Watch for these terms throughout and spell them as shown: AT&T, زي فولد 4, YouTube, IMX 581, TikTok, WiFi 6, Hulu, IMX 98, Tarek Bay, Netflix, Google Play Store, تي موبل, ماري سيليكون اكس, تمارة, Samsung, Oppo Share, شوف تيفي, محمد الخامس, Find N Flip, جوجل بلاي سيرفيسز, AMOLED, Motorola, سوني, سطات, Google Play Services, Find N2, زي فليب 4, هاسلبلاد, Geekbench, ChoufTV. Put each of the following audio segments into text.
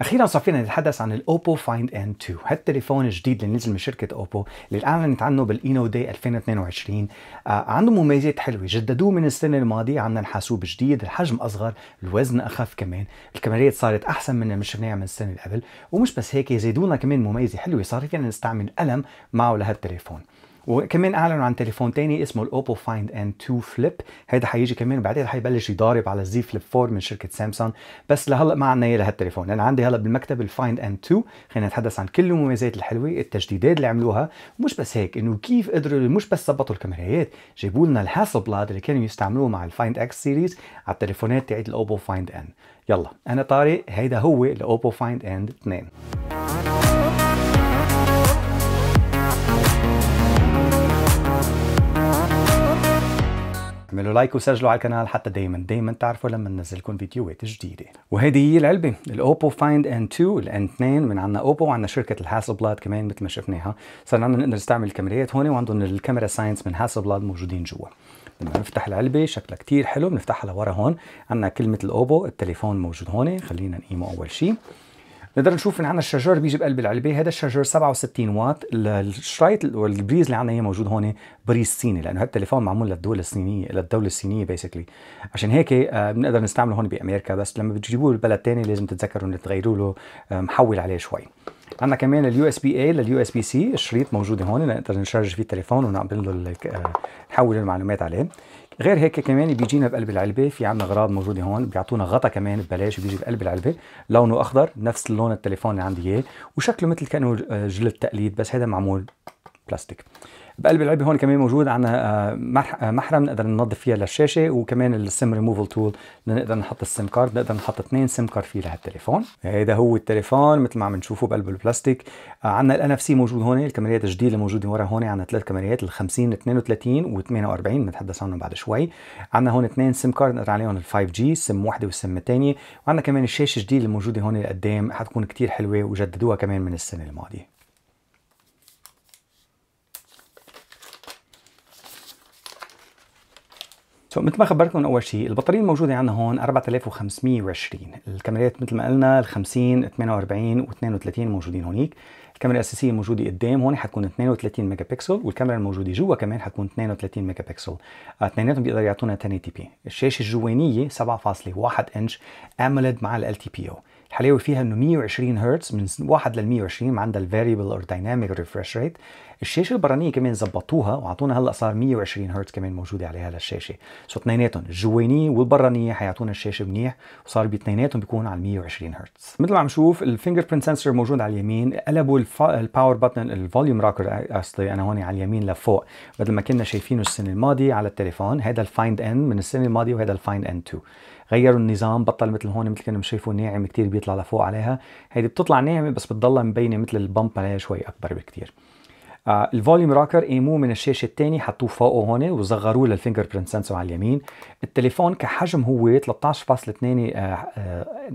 اخيرا صار فينا نتحدث عن الاوبو فايند N2، هالتليفون الجديد اللي نزل من شركه اوبو اللي اعلنت عنه بالاينو داي 2022. عنده مميزات حلوه، جددوه من السنه الماضيه، عملنا الحاسوب جديد، الحجم اصغر، الوزن اخف، كمان الكاميرات صارت احسن من اللي شفناها من السنه اللي قبل، ومش بس هيك زيدونا كمان مميزه حلوه، صار فينا نستعمل قلم معه لهالتليفون. وكمان اعلنوا عن تليفون تاني اسمه الاوبو فايند N2 فليب، هيدا حيجي كمان بعدين حيبلش يضارب على الزي فليب 4 من شركه سامسونج، بس لهلا ما عندنا اياه لهالتليفون. انا عندي هلا بالمكتب الفايند N2، خلينا نتحدث عن كل المميزات الحلوه، التجديدات اللي عملوها، ومش بس هيك انه كيف قدروا مش بس ظبطوا الكاميرات، جابوا لنا الهاسلبلاد اللي كانوا يستعملوه مع الفايند اكس سيريز على التليفونات تاعت الاوبو فايند ان. يلا انا طارق، هيدا هو الاوبو فايند ان 2. اعملوا لايك وسجلوا على القناه حتى دايما تعرفوا لما ننزلكم فيديوهات جديده. وهيدي هي العلبه، الاوبو فايند N2 N2 من عندنا اوبو، وعندنا شركه الهاسلبلاد كمان مثل ما شفناها، صار عندنا نقدر نستعمل الكاميرات هون، وعندهم الكاميرا ساينس من هاسلبلاد موجودين جوا. لما نفتح العلبه شكلها كثير حلو، بنفتحها لورا هون عندنا كلمه الاوبو، التليفون موجود هون، خلينا نقيمه اول شيء. نقدر نشوف ان عندنا الشارجر بيجي بقلب العلبه، هذا الشارجر 67 واط، الشرايط والبريز اللي عندنا هي موجود هون، بريز صيني لانه هالتليفون معمول للدوله الصينيه بيسكلي، عشان هيك بنقدر نستعمله هون بامريكا، بس لما بتجيبوه لبلد ثاني لازم تتذكروا ان تغيروا له محول عليه شوي. عندنا كمان USB-A USB-C، الشريط موجود هون نقدر نشارج فيه التليفون ونعمل له نحول المعلومات عليه. غير هيك كمان بيجينا بقلب العلبه في عندنا اغراض موجوده هون، بيعطونا غطا كمان ببلاش بيجي بقلب العلبه، لونه اخضر نفس لون التليفون اللي عندي اياه، وشكله مثل كانه جلد تقليد بس هذا معمول بلاستيك. بقلب العلبه هون كمان موجود عندنا محرم نقدر ننظف فيها للشاشه، وكمان السم ريموفل تول نقدر نحط السم كارد، نقدر نحط 2 سم كارد فيه لهالتليفون. هيدا هو التليفون مثل ما عم نشوفه بقلب البلاستيك. عندنا الNFC موجود هون، الكاميرات الجديده اللي موجوده ورا هون، عندنا 3 كاميرات، ال 50 32 و48 بنتحدث عنهم بعد شوي. عندنا هون 2 سم كارد نقدر عليهم ال 5G، سم واحده والسم الثانيه، وعندنا كمان الشاشه الجديده اللي موجوده هون لقدام حتكون كثير حلوه وجددوها كمان من السنه الماضيه. مثل ما خبرتكم اول شيء، البطاريه الموجوده عندنا هون 4520، الكاميرات مثل ما قلنا ال 50 48 و32 موجودين هونيك، الكاميرا الاساسيه موجوده قدام هون حتكون 32 ميجا بكسل، والكاميرا الموجوده جوا كمان حتكون 32 ميجا بكسل، اثنيناتهم بيقدروا يعطونا 1080p، الشاشه الجوانيه 7.1 انش اموليد مع ال LTPO، الحلاوه فيها انه 120 هرتز من 1 لل 120 عندها الفاريبل اور دايناميك ريفرش ريت. الشاشه البرانيه كمان زبطوها وعطونا هلا صار 120 هرتز كمان موجوده عليها للشاشه، سو اثنيناتهم الجوانيه والبرانيه حيعطونا الشاشه منيح، وصار باثنيناتهم بيكونوا على 120 هرتز. مثل ما عم نشوف الفينجر برنت سنسور موجود على اليمين، قلبوا الباور بتن الفوليوم راكر قصدي انا هون على اليمين لفوق، مثل ما كنا شايفينه السنه الماضيه على التليفون، هذا الفايند ان من السنه الماضيه وهذا الفايند ان 2. غيروا النظام، بطل مثل هون مثل كنا شايفوا ناعم كثير بيطلع لفوق عليها، هيدي بتطلع ناعمه بس بتضلها مبينه مثل البمب عليها شوي اكبر بكثير. الفوليوم راكر قيموه من الشاشه الثاني حطوه فوقه هون وصغروه للفينجر برنت سنسور على اليمين. التليفون كحجم هو 13.2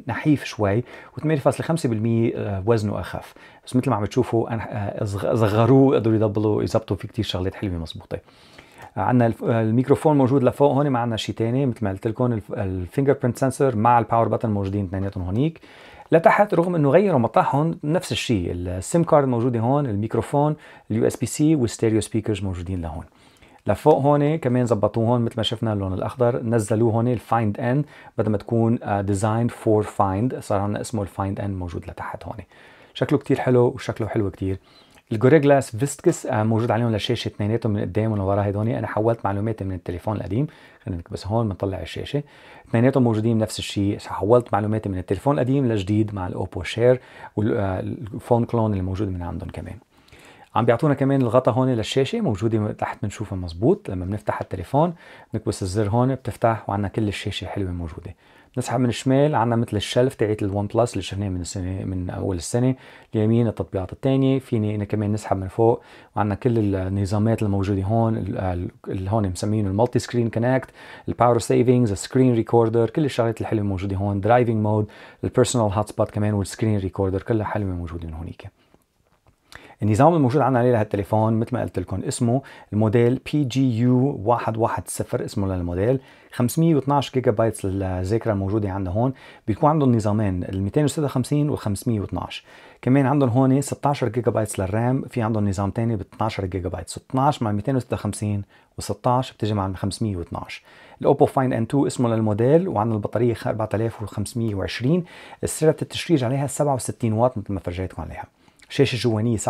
نحيف شوي و8.5% وزنه اخف، بس مثل ما عم تشوفوا صغروه قدروا يضبطوا فيه كثير شغلات حلوه مضبوطه. عندنا الميكروفون موجود لفوق هون، ما عندنا شيء ثاني مثل ما قلت لكم، الفينجر برنت سنسور مع الباور بتن موجودين اثنيناتهم هونيك. لتحت رغم انه غيروا مطاحهم نفس الشيء، السيم كارد موجوده هون، الميكروفون، USB-C والستيريو سبيكرز موجودين لهون. لفوق هون كمان ظبطوه هون مثل ما شفنا اللون الاخضر، نزلوه هون الفايند ان بدل ما تكون ديزايند فور فايند، صار عندنا اسمه الفايند ان موجود لتحت هون. شكله كثير حلو وشكله حلو كثير. الجوريلا جلاس فيستكس موجود عليهم للشاشه اثنيناتهم من قدام ومن ورا هيدوني، انا حولت معلوماتي من التليفون القديم، خلينا نكبس هون بنطلع الشاشه، اثنيناتهم موجودين نفس الشيء، حولت معلوماتي من التليفون القديم لجديد مع الاوبو شير والفون كلون اللي موجود من عندهم كمان. عم بيعطونا كمان الغطاء هون للشاشه موجوده تحت، بنشوفها مزبوط لما بنفتح التليفون بنكبس الزر هون بتفتح وعندنا كل الشاشه حلوه موجوده. نسحب من الشمال عندنا مثل الشلف تاعت الون بلس اللي شفناه من السنه من اول السنه، اليمين التطبيقات الثانيه، فيني انا كمان نسحب من فوق وعندنا كل النظامات الموجوده هون اللي هون مسمينه المالتي سكرين كونكت، الباور سيفنجز، السكرين ريكوردر، كل الشغلات الحلوه موجوده هون، درايفنج مود، البيرسونال هوت سبوت كمان والسكرين ريكوردر كلها حلوه موجوده من هونيك. النظام الموجود عندنا عليه لهالتليفون مثل ما قلت لكم اسمه الموديل PGU 110 اسمه للموديل، 512 جيجا بايت الذاكره الموجوده عندنا هون، بيكون عندهم نظامين ال 256 وال 512، كمان عندهم هون 16 جيجا بايت للرام، في عندهم نظام ثاني ب 12 جيجا بايت، 16 مع 256 و16 بتجي مع 512. الاوبو فايند ان 2 اسمه للموديل، وعندنا البطاريه 4520، سرعه التشغيل عليها 67 واط مثل ما فرجيتكم عليها. شاشه جوانيه 7.1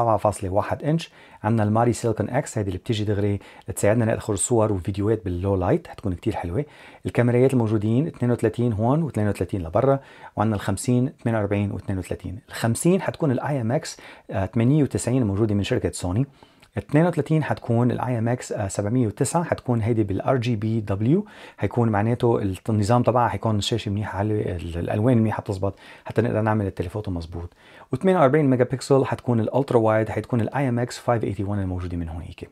انش، عندنا الماري سيليكون اكس هذه اللي بتيجي دغري تساعدنا ناخذ صور وفيديوهات باللو لايت، حتكون كثير حلوه. الكاميرات الموجودين 32 هون و32 لبرا، وعندنا ال 50 48 و32، ال 50 حتكون الاي ام اكس 98 الموجوده من شركه سوني، 32 حتكون الاي ام اكس 709، حتكون هيدي بالار جي بي دبليو، حيكون معناته النظام تبعها حيكون الشاشه منيحه، الالوان منيحه بتزبط حتى نقدر نعمل التليفوتو مزبوط. و48 ميجا بكسل حتكون الالترا وايد، حتكون الاي ام اكس 581 الموجوده من هونيك.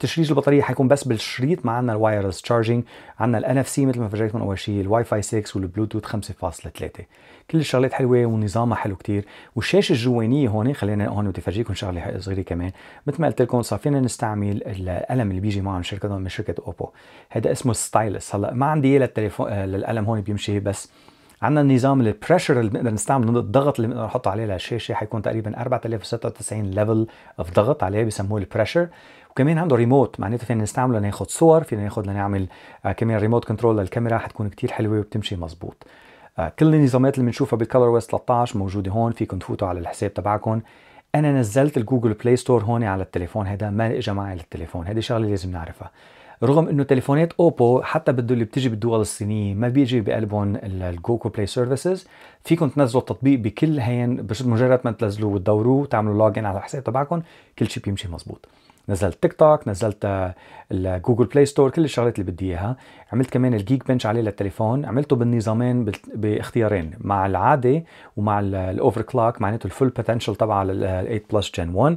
تشغيل البطاريه حيكون بس بالشريط، مع عندنا الوايرلس تشارجينج، عندنا الان اف سي مثل ما فرجيتكم اول شيء، الواي فاي 6 والبلوتوث 5.3. كل الشغلات حلوه ونظامها حلو كثير. والشاشه الجوانيه هون، خلينا هون بدي افرجيكم شغله صغيره كمان، مثل ما قلت لكم صار فينا نستعمل القلم اللي بيجي معه من شركه اوبو، هذا اسمه ستايلس. هلا ما عندي اياه للتليفون، للقلم هون بيمشي، بس عندنا النظام البريشر اللي بنقدر نستعمل الضغط اللي بنقدر نحطه عليه للشاشه، حيكون تقريبا 4096 ليفل اوف ضغط عليه بسموه البريشر. وكمان عنده ريموت، معناته فينا نستعمله لناخذ صور، فينا ناخذ لنعمل كمان ريموت كنترول للكاميرا، حتكون كثير حلوه وبتمشي مزبوط. كل النظامات اللي بنشوفها بالكلر OS 13 موجوده هون، فيكم تفوتوا على الحساب تبعكم. انا نزلت الجوجل بلاي ستور هون على التليفون هذا، ما اجى معي للتليفون، هذه شغله لازم نعرفها. رغم انه تليفونات اوبو حتى اللي بتجي بالدول الصينيه ما بيجي بقلبهم الجوجل بلاي سيرفيسز، فيكم تنزلوا التطبيق بكل هين، مجرد ما تنزلوه وتدوروه وتعملوا لوجن على الحساب تبعكم كل شيء بيمشي مزبوط. نزلت تيك توك، نزلت الجوجل بلاي ستور، كل الشغلات اللي بدي اياها. عملت كمان الجيك بنش عليه للتليفون، عملته بالنظامين باختيارين، مع العادي ومع الاوفر كلاك، معناته الفول بوتنشال تبع ال 8 بلس جن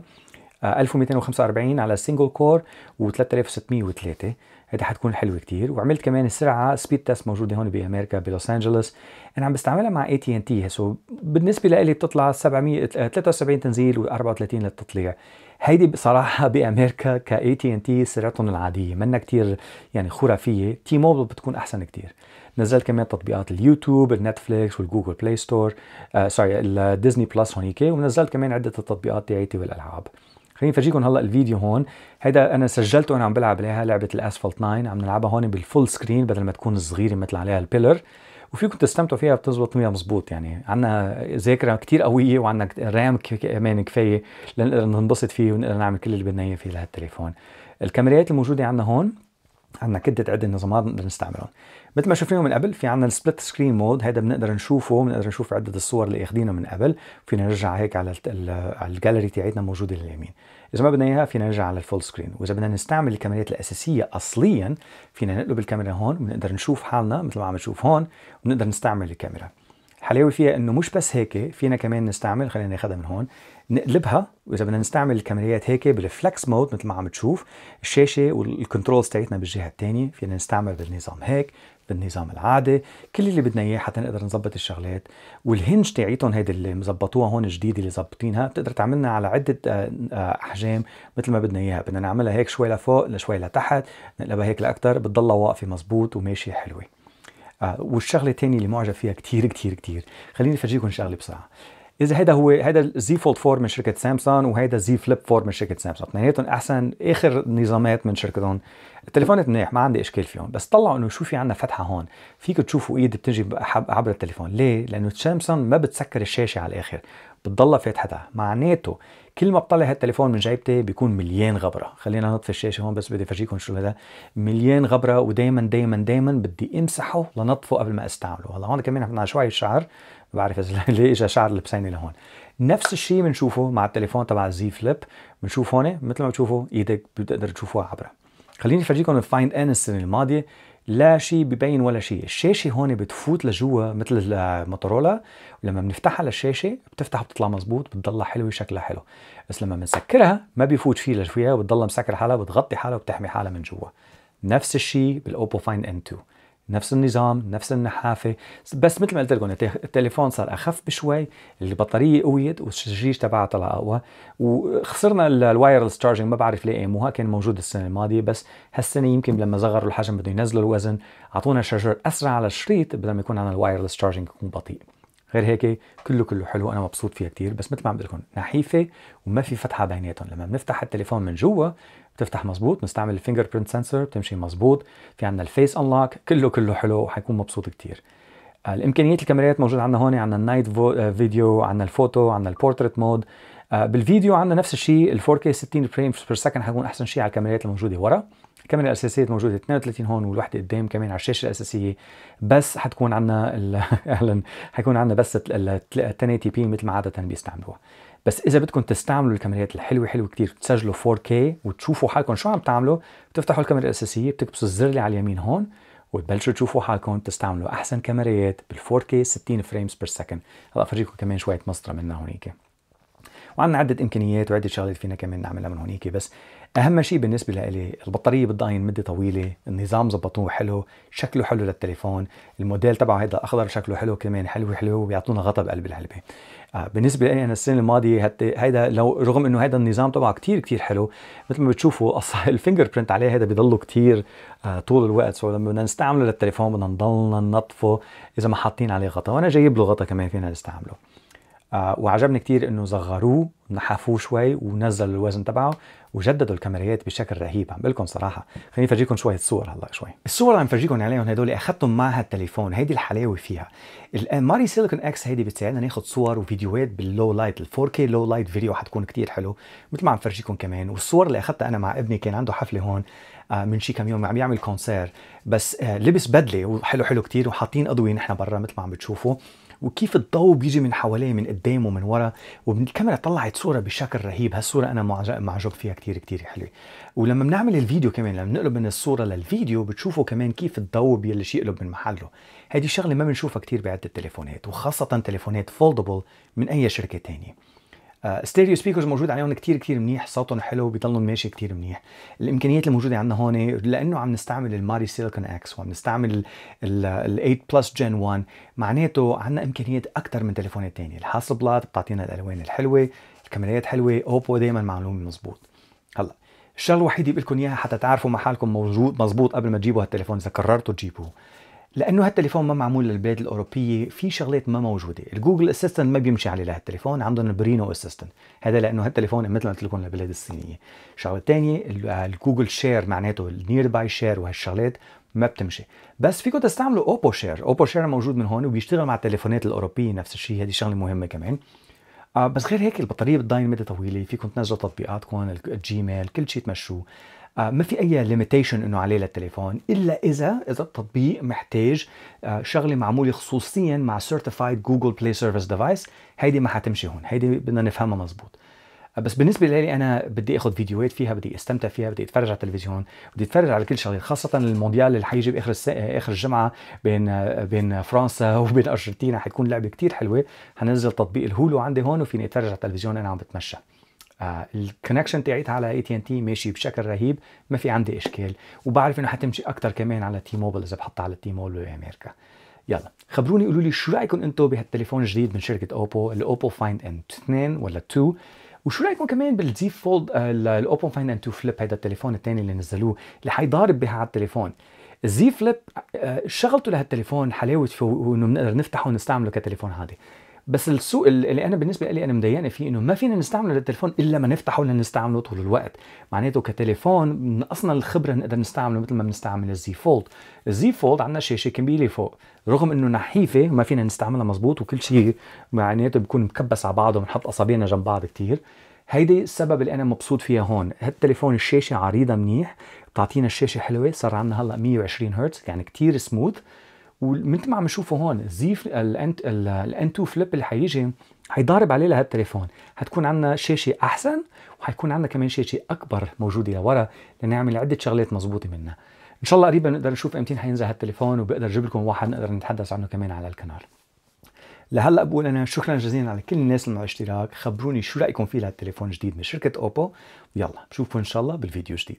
1، 1245 على سنجل كور و3603، هيدا حتكون حلوه كثير. وعملت كمان السرعه سبيد تيست موجوده هون بامريكا بلوس انجلوس، انا عم بستعملها مع اي تي ان تي، سو بالنسبه لي بتطلع 773 تنزيل و34 للتطليع. هيدي بصراحه بامريكا كاي تي ان تي سرعتهم العاديه منا كثير يعني خرافيه، تي موبل بتكون احسن كثير. نزلت كمان تطبيقات اليوتيوب، النتفليكس والجوجل بلاي ستور، سوري الديزني بلس هونيك، ونزلت كمان عده التطبيقات تاعتي والالعاب. خليني افرجيكم هلا الفيديو هون، هيدا انا سجلته وانا عم بلعب عليها لعبه الاسفلت 9، عم نلعبها هون بالفول سكرين بدل ما تكون صغيره مثل عليها البيلر، وفيكم تستمتعوا فيها، بتزبط فيها مزبوط. يعني عندنا ذاكره كثير قويه، وعندنا رام كمان كفايه لنقدر ننبسط فيه ونقدر نعمل كل اللي بدنا اياه فيه لهالتليفون. الكاميرات الموجوده عندنا هون، عندنا كده عدة نظامات بنقدر نستعملهم مثل ما شفناهم من قبل. في عندنا السبلت سكرين مود، هذا بنقدر نشوفه، بنقدر نشوف عدة الصور اللي اخذينها من قبل، فينا نرجع هيك على الجاليري تاعتنا موجوده لليمين. اذا ما بدنا اياها فينا نرجع على الفول سكرين، واذا بدنا نستعمل الكاميرات الاساسيه اصليا فينا نقلب الكاميرا هون، بنقدر نشوف حالنا مثل ما عم نشوف هون، وبنقدر نستعمل الكاميرا. الحلاوه فيها انه مش بس هيك، فينا كمان نستعمل، خلينا ناخذها من هون نقلبها، واذا بدنا نستعمل الكاميرات هيك بالفلكس مود مثل ما عم تشوف، الشاشه والكنترولز تاعتنا بالجهه الثانيه، فينا نستعمل بالنظام هيك، بالنظام العادي، كل اللي بدنا اياه حتى نقدر نظبط الشغلات. والهنج تاعتهم هيدي اللي مظبطوها هون جديده اللي ظبطينها، بتقدر تعملنا على عده احجام مثل ما بدنا اياها، بدنا نعملها هيك شوي لفوق لشوي لتحت، نقلبها هيك لاكثر، بتضلها واقفه مزبوط وماشيه حلوه. والشغله الثانيه اللي معجب فيها كثير كثير كثير، خليني افرجيكم شغله بسرعه. اذا هذا هو هذا زي فولد 4 من شركه سامسونج، وهذا زي فليب 4 من شركه سامسونج، اثنيناتهم احسن اخر نظامات من شركتهم. التليفونات منيح، ما عندي اشكال فيهم، بس طلعوا انه شو في عندنا فتحه هون، فيك تشوفوا ايد بتجي عبر التليفون، ليه؟ لانه سامسونج ما بتسكر الشاشه على الاخر، بتضلها فاتحتها، معناته كل ما بطلع هالتليفون من جيبتي بيكون مليان غبره. خلينا نطفي الشاشه هون، بس بدي افرجيكم شو هذا، مليان غبره، ودائما دائما دائما بدي امسحه لنطفه قبل ما استعمله. هلا هون كمان عندنا شوي شعر، ما بعرف ليه اجى شعر لبسيني لهون. نفس الشيء بنشوفه مع التليفون تبع زي فليب، بنشوف هون مثل ما بتشوفوا ايدك بتقدر تشوفوها عبره. خليني افرجيكم الفايند ان السنه الماضيه، لا شيء ببين ولا شيء، الشاشه هون بتفوت لجوا مثل الموتورولا، ولما بنفتحها للشاشه بتفتح بتطلع مزبوط، بتضلها حلوه شكلها حلو، بس لما بنسكرها ما بيفوت فيه لجوا، بتضلها مسكر حالها، بتغطي حالها وبتحمي حالها من جوا. نفس الشيء بالاوبو فايند ان 2، نفس النظام، نفس النحافه، بس مثل ما قلت لكم التليفون صار اخف بشوي، البطاريه قويت والشجيج تبعها طلع اقوى، وخسرنا الوايرلس تشارجنج ما بعرف ليه قاموها، كان موجود السنه الماضيه بس هالسنه يمكن لما صغروا الحجم بدهم ينزلوا الوزن، اعطونا شارجر اسرع على الشريط بدل ما يكون عندنا الوايرلس تشارجنج يكون بطيء. غير هيك كله حلو، انا مبسوط فيها كثير، بس مثل ما عم بقول لكم نحيفه وما في فتحه بيناتهم، لما بنفتح التليفون من جوا بتفتح مزبوط، بنستعمل الفينجر برنت سنسور بتمشي مزبوط، في عندنا الفيس انلوك، كله حلو وحيكون مبسوط كثير. الامكانيات الكاميرات موجوده عندنا هون، عندنا النايت فيديو، عندنا الفوتو، عندنا البورتريت مود. بالفيديو عندنا نفس الشيء، ال 4K 60 فريم بير سكند حيكون احسن شيء على الكاميرات الموجوده ورا. الكاميرا الاساسيه موجوده 32 هون والوحده قدام كمان على الشاشه الاساسيه، بس حتكون عندنا اهلا حيكون عندنا بس 1080p مثل ما عاده بيستعملوها. بس اذا بدكم تستعملوا الكاميرات الحلوه حلوه كثير، تسجلوا 4K وتشوفوا حالكم شو عم تعملوا، بتفتحوا الكاميرا الاساسيه بتكبسوا الزر اللي على اليمين هون وتبلشوا تشوفوا حالكم تستعملوا احسن كاميرات بال 4K 60 فريمز بير سكند. هلا افرجيكم كمان شويه مسطره منها هونيك، وعندنا عده امكانيات وعده شغلات فينا كمان نعملها من هونيك. بس اهم شيء بالنسبه لإلي البطاريه بتضاين مده طويله، النظام ظبطوه حلو، شكله حلو للتليفون، الموديل تبعه هذا الاخضر شكله حلو كمان حلو وبيعطونا غطا بقلب العلبه. بالنسبه لي انا السنه الماضيه هيدا لو رغم انه هذا النظام تبعه كثير حلو، مثل ما بتشوفوا الفينجر برنت عليه هذا بيضله كثير طول الوقت، سو لما بدنا نستعمله للتليفون بدنا نضلنا ننظفه اذا ما حاطين عليه غطا، وانا جايب له غطا كمان فينا نستعمله. وعجبني كثير انه صغروه ونحفوه شوي ونزلوا الوزن تبعه وجددوا الكاميرات بشكل رهيب. عم بقول لكم صراحه خليني افرجيكم شويه صور هلا شوي. الصور اللي عم فرجيكم عليهم هدول اخذتهم مع هالتليفون، هيدي الحلاوه فيها. ماري سيليكون اكس هيدي بتساعدنا ناخذ صور وفيديوهات باللو لايت، ال 4K لو لايت فيديو حتكون كثير حلو مثل ما عم فرجيكم كمان. والصور اللي اخذتها انا مع ابني كان عنده حفله هون من شي كم يوم، عم يعمل كونسير بس لبس بدله وحلو كثير، وحاطين اضويه نحن برا مثل ما عم بتشوفوا، وكيف الضوء بيجي من حواليه من قدام ومن ورا، والكاميرا طلعت صوره بشكل رهيب. هالصوره انا معجب فيها كثير حلوه. ولما بنعمل الفيديو كمان، لما بنقلب من الصوره للفيديو بتشوفوا كمان كيف الضوء بيلش يقلب من محله، هيدي الشغله ما بنشوفها كثير بعده التليفونات، وخاصه تليفونات فولدبل من اي شركه ثانيه. ستيريو سبيكرز موجود عليهم كثير منيح، صوتهم حلو وبيضلهم ماشي كثير منيح. الامكانيات الموجوده عندنا هون لانه عم نستعمل الماري سيليكون اكس وعم نستعمل ال 8 بلس جن 1 معناته عندنا امكانيات اكثر من تليفونات ثانيه. الهاسلبلاد بتعطينا الالوان الحلوه، الكاميرات حلوه، اوبو دائما معلومه مزبوط. هلا الشغله الوحيده بقول لكم اياها حتى تعرفوا محالكم موجود مزبوط قبل ما تجيبوا هالتليفون اذا قررتوا تجيبوه، لانه هالتليفون ما معمول للبلاد الاوروبيه، في شغلات ما موجوده، الجوجل اسيستنت ما بيمشي عليه لهالتليفون، عندهم البرينو اسيستنت، هذا لانه هالتليفون مثل ما قلت لكم للبلاد الصينيه. الشغله الثانيه الجوجل شير معناته النير باي شير وهالشغلات ما بتمشي، بس فيكم تستعملوا اوبو شير، اوبو شير موجود من هون وبيشتغل مع التليفونات الاوروبيه نفس الشيء، هذه شغله مهمه كمان. بس غير هيك البطاريه بتضاين مده طويله، فيكم تنزلوا تطبيقاتكم، الجيميل، كل شيء تمشوه. ما في اي ليميتيشن انه عليه للتليفون الا اذا التطبيق محتاج شغله معموله خصوصيا مع سيرتيفايد جوجل بلاي سيرفيس ديفايس، هيدي ما حتمشي هون، هيدي بدنا نفهمها مزبوط. بس بالنسبه لي انا بدي اخذ فيديوهات فيها، بدي استمتع فيها، بدي اتفرج على التلفزيون، بدي اتفرج على كل شغله، خاصه المونديال اللي حيجي باخر الجمعه بين فرنسا وبين ارجنتينا، حتكون لعبه كثير حلوه. حنزل تطبيق الهولو عندي هون وفيني اتفرج على التلفزيون انا عم بتمشى. الكونكشن تاعتها على AT&T ماشي بشكل رهيب، ما في عندي اشكال، وبعرف انه حتمشي اكثر كمان على تي موبل اذا بحطها على تي موبل بامريكا. يلا خبروني قولوا لي شو رايكم انتم بهالتليفون الجديد من شركه اوبو، الاوبو فايند ان 2 ولا 2، وشو رايكم كمان بالزي فولد الاوبو فايند ان 2 فليب، هذا التليفون الثاني اللي نزلوه اللي حيضارب بها على التليفون. الزي فليب شغلته لهالتليفون حلاوه فيه وانه بنقدر نفتحه ونستعمله كتليفون عادي، بس السوء اللي انا بالنسبه لي انا مضايقني فيه انه ما فينا نستعمله للتليفون الا ما نفتحه لنستعمله طول الوقت، معناته كتليفون نقصنا الخبره نقدر نستعمله مثل ما بنستعمل الزي فولد. الزي فولد عندنا شاشه كبيره فوق، رغم انه نحيفه ما فينا نستعملها مزبوط وكل شيء معناته بكون مكبس على بعضه وبنحط اصابعنا جنب بعض كثير، هيدي السبب اللي انا مبسوط فيها هون. هالتليفون الشاشه عريضه منيح، بتعطينا الشاشه حلوه، صار عندنا هلا 120 هرتز يعني كثير سموث، ومثل ما عم نشوفه هون زيف الN2 فليب اللي حيجي حيضارب عليه لهالتليفون، حتكون عندنا شاشه احسن وحيكون عندنا كمان شاشه اكبر موجوده لورا لنعمل عده شغلات مضبوطه منها. ان شاء الله قريبا نقدر نشوف امتين حينزل هالتليفون وبقدر اجيب لكم واحد نقدر نتحدث عنه كمان على القناه. لهلا بقول انا شكرا جزيلا على كل الناس اللي مع الاشتراك، خبروني شو رايكم فيه لهالتليفون الجديد من شركه اوبو، يلا بشوفكم ان شاء الله بالفيديو الجديد.